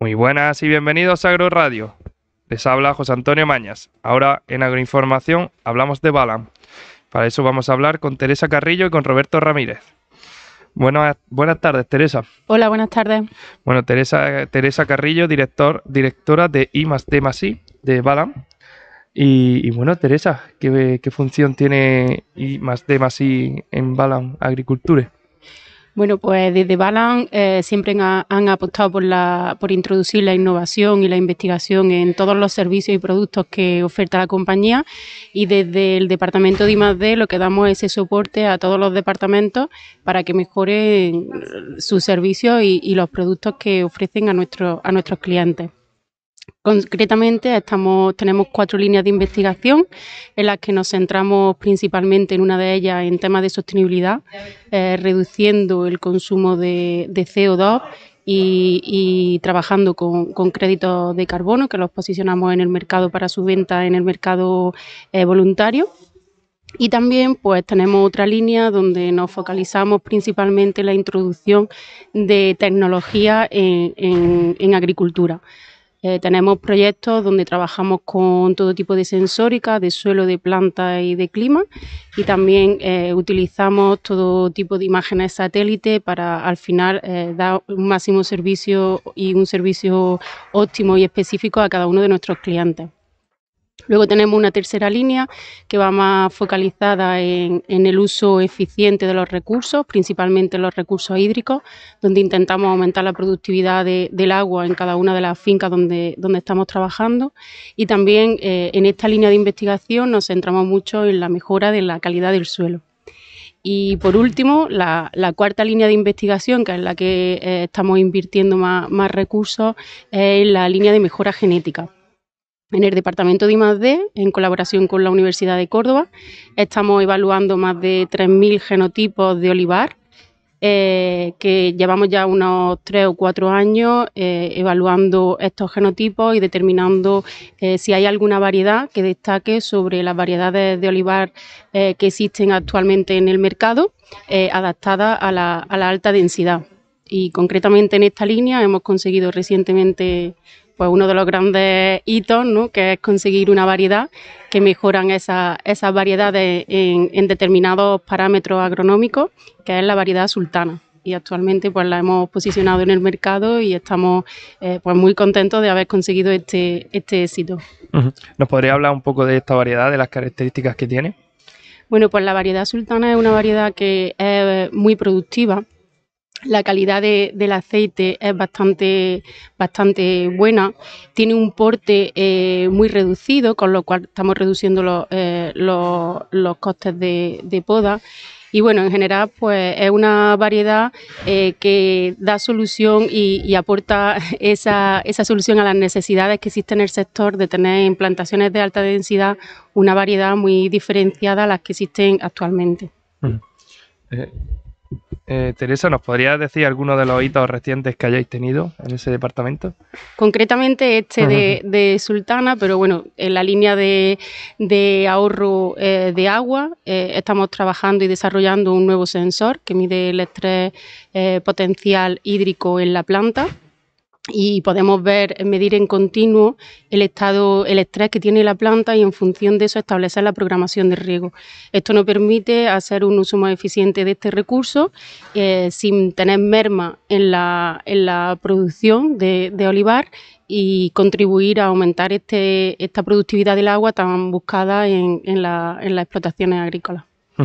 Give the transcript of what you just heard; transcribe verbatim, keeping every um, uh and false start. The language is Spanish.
Muy buenas y bienvenidos a AgroRadio. Les habla José Antonio Mañas. Ahora en Agroinformación hablamos de Balam. Para eso vamos a hablar con Teresa Carrillo y con Roberto Ramírez. Buenas, buenas tardes, Teresa. Hola, buenas tardes. Bueno, Teresa, Teresa Carrillo, director, directora de I más D más i de Balam. Y, y bueno, Teresa, ¿qué, qué función tiene I más D más i en Balam Agriculture? Bueno, pues desde Balam eh, siempre han, han apostado por, la, por introducir la innovación y la investigación en todos los servicios y productos que oferta la compañía, y desde el departamento de I más D lo que damos es ese soporte a todos los departamentos para que mejoren sus servicios y, y los productos que ofrecen a, nuestro, a nuestros clientes. Concretamente estamos, tenemos cuatro líneas de investigación en las que nos centramos principalmente en una de ellas en temas de sostenibilidad, eh, reduciendo el consumo de, de C O dos y, y trabajando con, con créditos de carbono que los posicionamos en el mercado para su venta en el mercado eh, voluntario. Y también pues tenemos otra línea donde nos focalizamos principalmente en la introducción de tecnología en, en, en agricultura. Eh, tenemos proyectos donde trabajamos con todo tipo de sensórica, de suelo, de planta y de clima, y también eh, utilizamos todo tipo de imágenes satélite para al final eh, dar un máximo servicio y un servicio óptimo y específico a cada uno de nuestros clientes. Luego tenemos una tercera línea que va más focalizada en, en el uso eficiente de los recursos, principalmente los recursos hídricos, donde intentamos aumentar la productividad de, del agua en cada una de las fincas donde, donde estamos trabajando. Y también eh, en esta línea de investigación nos centramos mucho en la mejora de la calidad del suelo. Y por último, la, la cuarta línea de investigación, que es la que eh, estamos invirtiendo más, más recursos, es la línea de mejora genética. En el departamento de I más D, en colaboración con la Universidad de Córdoba, estamos evaluando más de tres mil genotipos de olivar, eh, que llevamos ya unos tres o cuatro años eh, evaluando estos genotipos y determinando eh, si hay alguna variedad que destaque sobre las variedades de olivar eh, que existen actualmente en el mercado, eh, adaptada a la, a la alta densidad. Y concretamente en esta línea hemos conseguido recientemente pues uno de los grandes hitos, ¿no?, que es conseguir una variedad que mejoran esa, esas variedades en, en determinados parámetros agronómicos, que es la variedad Sultana. Y actualmente pues la hemos posicionado en el mercado y estamos eh, pues muy contentos de haber conseguido este, este éxito. Uh-huh. ¿Nos podría hablar un poco de esta variedad, de las características que tiene? Bueno, pues la variedad Sultana es una variedad que es muy productiva. La calidad de, del aceite es bastante, bastante buena, tiene un porte eh, muy reducido, con lo cual estamos reduciendo los, eh, los, los costes de, de poda. Y bueno, en general pues es una variedad eh, que da solución y, y aporta esa, esa solución a las necesidades que existen en el sector de tener en plantaciones de alta densidad una variedad muy diferenciada a las que existen actualmente. Mm. Eh. Eh, Teresa, ¿nos podrías decir algunos de los hitos recientes que hayáis tenido en ese departamento? Concretamente este de, de Sultana, pero bueno, en la línea de, de ahorro eh, de agua eh, estamos trabajando y desarrollando un nuevo sensor que mide el estrés eh, potencial hídrico en la planta. Y podemos ver, medir en continuo el estado, el estrés que tiene la planta y en función de eso establecer la programación de riego. Esto nos permite hacer un uso más eficiente de este recurso eh, sin tener merma en la, en la producción de, de olivar y contribuir a aumentar este, esta productividad del agua tan buscada en, en, la, en las explotaciones agrícolas.